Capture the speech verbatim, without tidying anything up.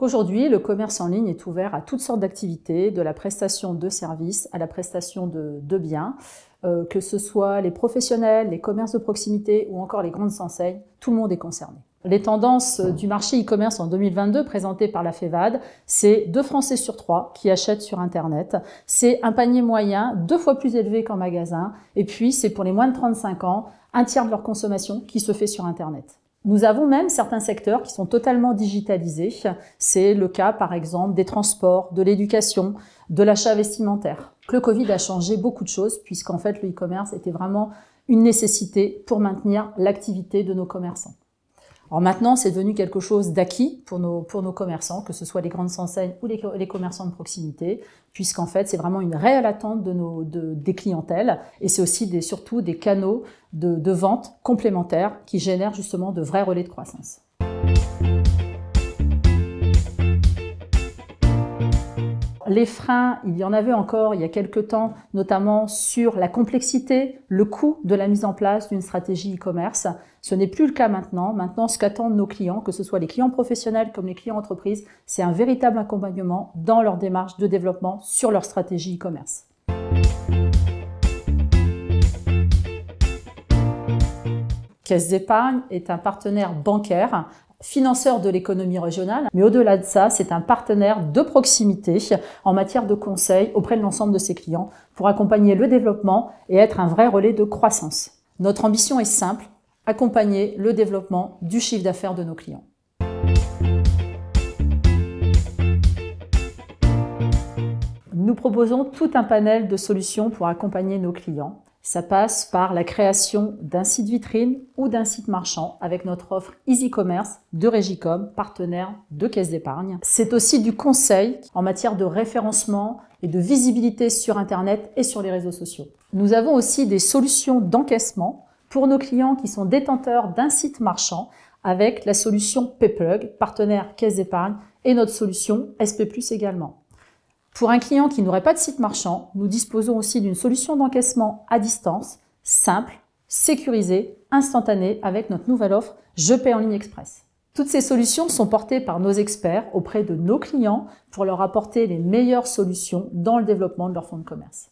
Donc aujourd'hui, le commerce en ligne est ouvert à toutes sortes d'activités, de la prestation de services à la prestation de, de biens, euh, que ce soit les professionnels, les commerces de proximité ou encore les grandes enseignes, tout le monde est concerné. Les tendances du marché e-commerce en deux mille vingt-deux présentées par la FEVAD, c'est deux Français sur trois qui achètent sur Internet, c'est un panier moyen deux fois plus élevé qu'en magasin, et puis c'est pour les moins de trente-cinq ans, un tiers de leur consommation qui se fait sur Internet. Nous avons même certains secteurs qui sont totalement digitalisés. C'est le cas, par exemple, des transports, de l'éducation, de l'achat vestimentaire. Le Covid a changé beaucoup de choses puisqu'en fait, le e-commerce était vraiment une nécessité pour maintenir l'activité de nos commerçants. Alors maintenant, c'est devenu quelque chose d'acquis pour nos, pour nos commerçants, que ce soit les grandes enseignes ou les, les commerçants de proximité, puisqu'en fait, c'est vraiment une réelle attente de nos, de, des clientèles et c'est aussi des, surtout des canaux de, de vente complémentaires qui génèrent justement de vrais relais de croissance. Les freins, il y en avait encore il y a quelques temps, notamment sur la complexité, le coût de la mise en place d'une stratégie e-commerce. Ce n'est plus le cas maintenant. Maintenant, ce qu'attendent nos clients, que ce soit les clients professionnels comme les clients entreprises, c'est un véritable accompagnement dans leur démarche de développement sur leur stratégie e-commerce. Caisse d'Épargne est un partenaire bancaire, financeur de l'économie régionale, mais au-delà de ça, c'est un partenaire de proximité en matière de conseil auprès de l'ensemble de ses clients pour accompagner le développement et être un vrai relais de croissance. Notre ambition est simple, accompagner le développement du chiffre d'affaires de nos clients. Nous proposons tout un panel de solutions pour accompagner nos clients. Ça passe par la création d'un site vitrine ou d'un site marchand avec notre offre Easy Commerce de Régicom, partenaire de Caisse d'Épargne. C'est aussi du conseil en matière de référencement et de visibilité sur Internet et sur les réseaux sociaux. Nous avons aussi des solutions d'encaissement pour nos clients qui sont détenteurs d'un site marchand avec la solution Payplug, partenaire Caisse d'Épargne, et notre solution S P plus également. Pour un client qui n'aurait pas de site marchand, nous disposons aussi d'une solution d'encaissement à distance, simple, sécurisée, instantanée, avec notre nouvelle offre Je paie en ligne express. Toutes ces solutions sont portées par nos experts auprès de nos clients pour leur apporter les meilleures solutions dans le développement de leur fonds de commerce.